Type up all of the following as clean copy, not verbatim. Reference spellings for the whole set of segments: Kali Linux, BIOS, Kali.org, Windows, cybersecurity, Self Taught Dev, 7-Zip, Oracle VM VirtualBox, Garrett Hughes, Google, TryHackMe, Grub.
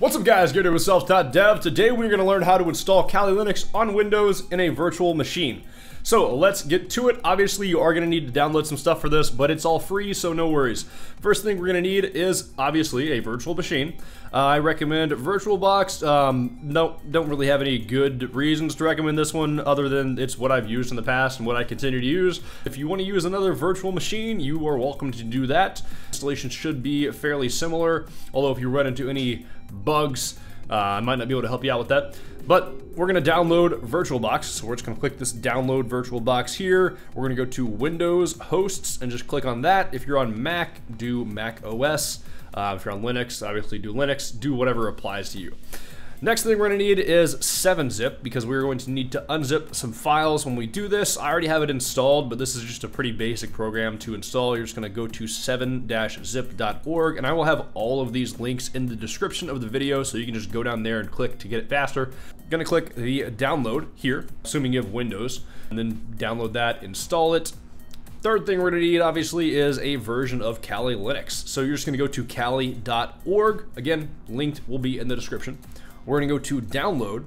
What's up guys, Garrett Hughes with Self Taught Dev. Today we're going to learn how to install Kali Linux on Windows in a virtual machine. So let's get to it. Obviously you are going to need to download some stuff for this, but it's all free, so no worries. First thing we're going to need is obviously a virtual machine. I recommend VirtualBox. Don't really have any good reasons to recommend this one other than it's what I've used in the past and what I continue to use. If you want to use another virtual machine, you are welcome to do that. Installation should be fairly similar, although if you run into any bugs, I might not be able to help you out with that. But we're going to download VirtualBox, so we're just going to click this download VirtualBox here. We're going to go to Windows hosts and just click on that. If you're on Mac, do Mac OS. If you're on Linux, obviously do Linux. Do whatever applies to you. Next thing we're going to need is 7-Zip, because we're going to need to unzip some files when we do this. I already have it installed, but this is just a pretty basic program to install. You're just going to go to 7-zip.org, and I will have all of these links in the description of the video, so you can just go down there and click to get it faster. I'm going to click the download here, assuming you have Windows, and then download that, install it. Third thing we're going to need, obviously, is a version of Kali Linux. So you're just going to go to Kali.org. Again, linked will be in the description. We're going to go to download,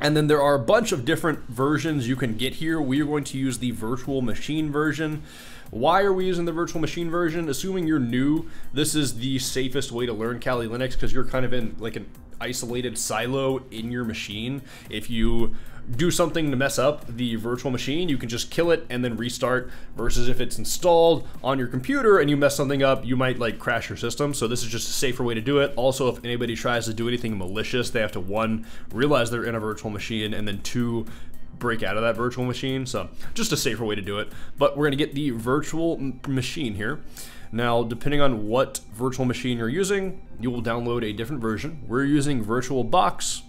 and then there are a bunch of different versions you can get here. We are going to use the virtual machine version. Why are we using the virtual machine version? Assuming you're new, this is the safest way to learn Kali Linux because you're kind of in like an isolated silo in your machine. If you do something to mess up the virtual machine, you can just kill it and then restart, versus if it's installed on your computer and you mess something up, you might like crash your system. So this is just a safer way to do it. Also, if anybody tries to do anything malicious, they have to, one, realize they're in a virtual machine, and then two, break out of that virtual machine. So just a safer way to do it. But we're going to get the virtual machine here. Now, depending on what virtual machine you're using, you will download a different version. We're using VirtualBox.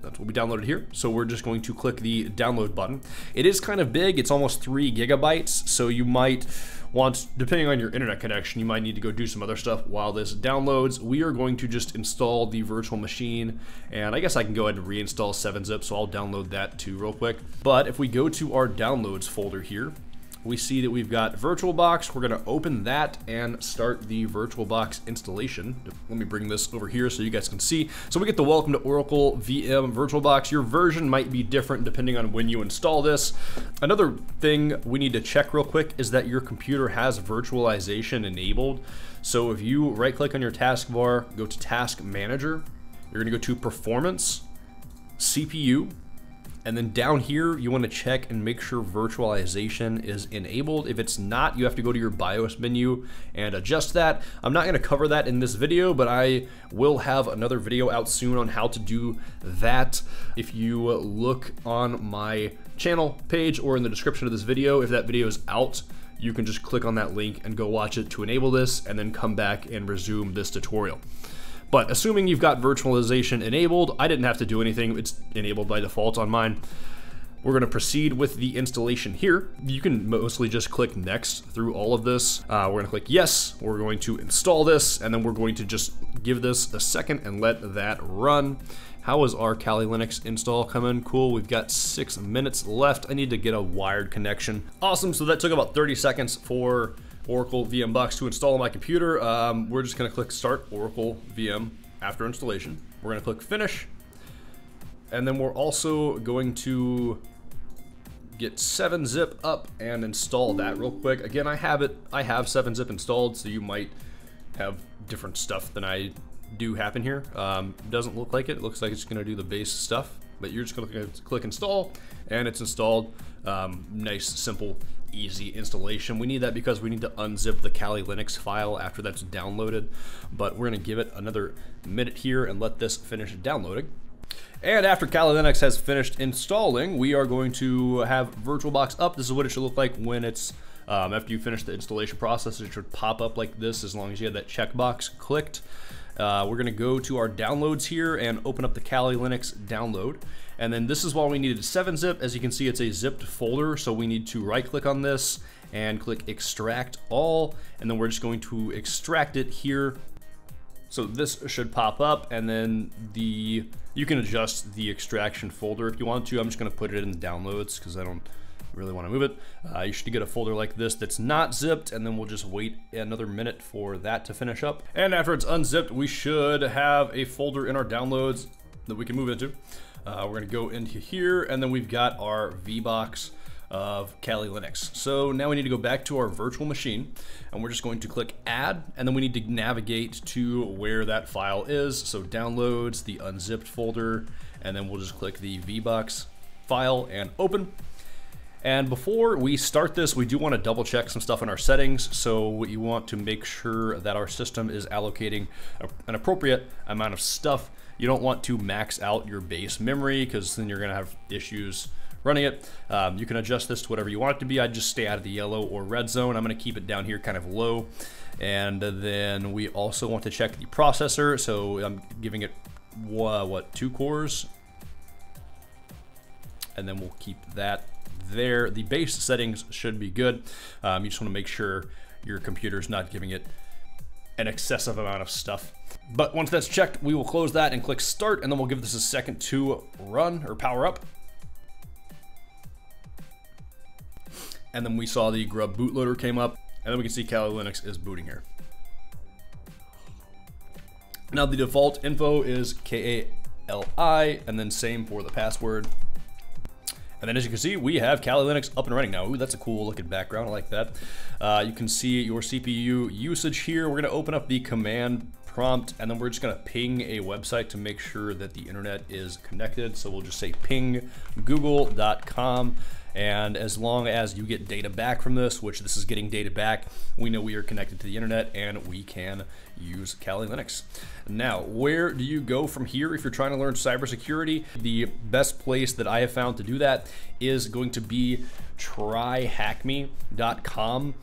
That's what we downloaded here. So we're just going to click the download button. It is kind of big. It's almost 3 gigabytes. So you might want, depending on your internet connection, you might need to go do some other stuff while this downloads. We are going to just install the virtual machine. And I guess I can go ahead and reinstall 7-Zip. So I'll download that too real quick. But if we go to our downloads folder here, we see that we've got VirtualBox. We're going to open that and start the VirtualBox installation. Let me bring this over here so you guys can see. So we get the welcome to Oracle VM VirtualBox. Your version might be different depending on when you install this. Another thing we need to check real quick is that your computer has virtualization enabled. So if you right click on your taskbar, go to Task Manager, you're going to go to Performance, CPU, and then down here, you want to check and make sure virtualization is enabled. If it's not, you have to go to your BIOS menu and adjust that. I'm not going to cover that in this video, but I will have another video out soon on how to do that. If you look on my channel page or in the description of this video, if that video is out, you can just click on that link and go watch it to enable this, and then come back and resume this tutorial. But assuming you've got virtualization enabled, I didn't have to do anything. It's enabled by default on mine. We're going to proceed with the installation here. You can mostly just click next through all of this. We're going to click yes. We're going to install this, and then we're going to just give this a second and let that run. How is our Kali Linux install coming? Cool, we've got 6 minutes left. I need to get a wired connection. Awesome, so that took about 30 seconds for Oracle VM Box to install on my computer. We're just going to click Start Oracle VM after installation. We're going to click Finish. And then we're also going to get 7-Zip up and install that real quick. Again, I have 7-Zip installed, so you might have different stuff than I do happen here. Doesn't look like it. It looks like it's going to do the base stuff, but you're just going to click Install, and it's installed. Nice, simple, easy installation. We need that because we need to unzip the Kali Linux file after that's downloaded, but we're going to give it another minute here and let this finish downloading. And after Kali Linux has finished installing, we are going to have VirtualBox up. This is what it should look like when it's after you finish the installation process. It should pop up like this as long as you have that checkbox clicked. We're going to go to our downloads here and open up the Kali Linux download. And then this is why we needed 7-Zip. As you can see, it's a zipped folder, so we need to right click on this and click extract all, and then we're just going to extract it here. So this should pop up, and then you can adjust the extraction folder if you want to. I'm just going to put it in downloads because I don't really want to move it. You should get a folder like this that's not zipped, and then we'll just wait another minute for that to finish up. And after it's unzipped, we should have a folder in our downloads that we can move into. We're gonna go into here, and then we've got our VBox of Kali Linux. So now we need to go back to our virtual machine, and we're just going to click add, and then we need to navigate to where that file is. So downloads, the unzipped folder, and then we'll just click the VBox file and open. And before we start this, we do want to double check some stuff in our settings. So you want to make sure that our system is allocating an appropriate amount of stuff. You don't want to max out your base memory, because then you're going to have issues running it. You can adjust this to whatever you want it to be. I just stay out of the yellow or red zone. I'm going to keep it down here kind of low. And then we also want to check the processor. So I'm giving it, what, 2 cores? And then we'll keep that there. The base settings should be good. You just want to make sure your computer's not giving it an excessive amount of stuff. But once that's checked, we will close that and click start, and then we'll give this a second to run or power up. And then we saw the Grub bootloader came up, and then we can see Kali Linux is booting here. Now the default info is Kali, and then same for the password. And then as you can see, we have Kali Linux up and running now. Ooh, that's a cool looking background, I like that. You can see your CPU usage here. We're gonna open up the command prompt, and then we're just gonna ping a website to make sure that the internet is connected. So we'll just say ping google.com. And as long as you get data back from this, which this is getting data back, we know we are connected to the internet and we can use Kali Linux. Now, where do you go from here if you're trying to learn cybersecurity? The best place that I have found to do that is going to be TryHackMe.com.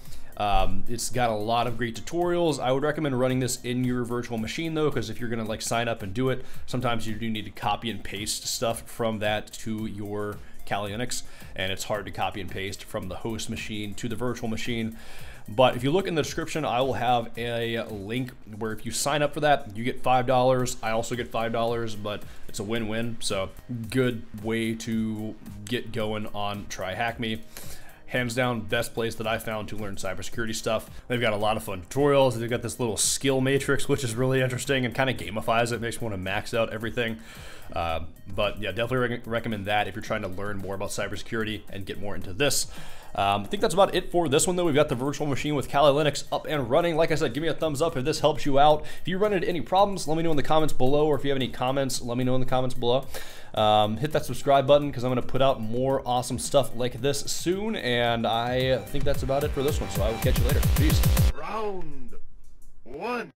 It's got a lot of great tutorials. I would recommend running this in your virtual machine though, because if you're gonna like sign up and do it, sometimes you do need to copy and paste stuff from that to your Kali Linux, and it's hard to copy and paste from the host machine to the virtual machine. But if you look in the description, I will have a link where if you sign up for that, you get $5. I also get $5, but it's a win-win. So good way to get going on TryHackMe. Hands down, best place that I found to learn cybersecurity stuff. They've got a lot of fun tutorials. They've got this little skill matrix, which is really interesting and kind of gamifies it. Makes me want to max out everything. But yeah, definitely recommend that if you're trying to learn more about cybersecurity and get more into this. I think that's about it for this one though. We've got the virtual machine with Kali Linux up and running. Like I said, give me a thumbs up if this helps you out. If you run into any problems, let me know in the comments below, or if you have any comments, let me know in the comments below. Hit that subscribe button, because I'm going to put out more awesome stuff like this soon. And I think that's about it for this one. So I will catch you later. Peace. Round 1.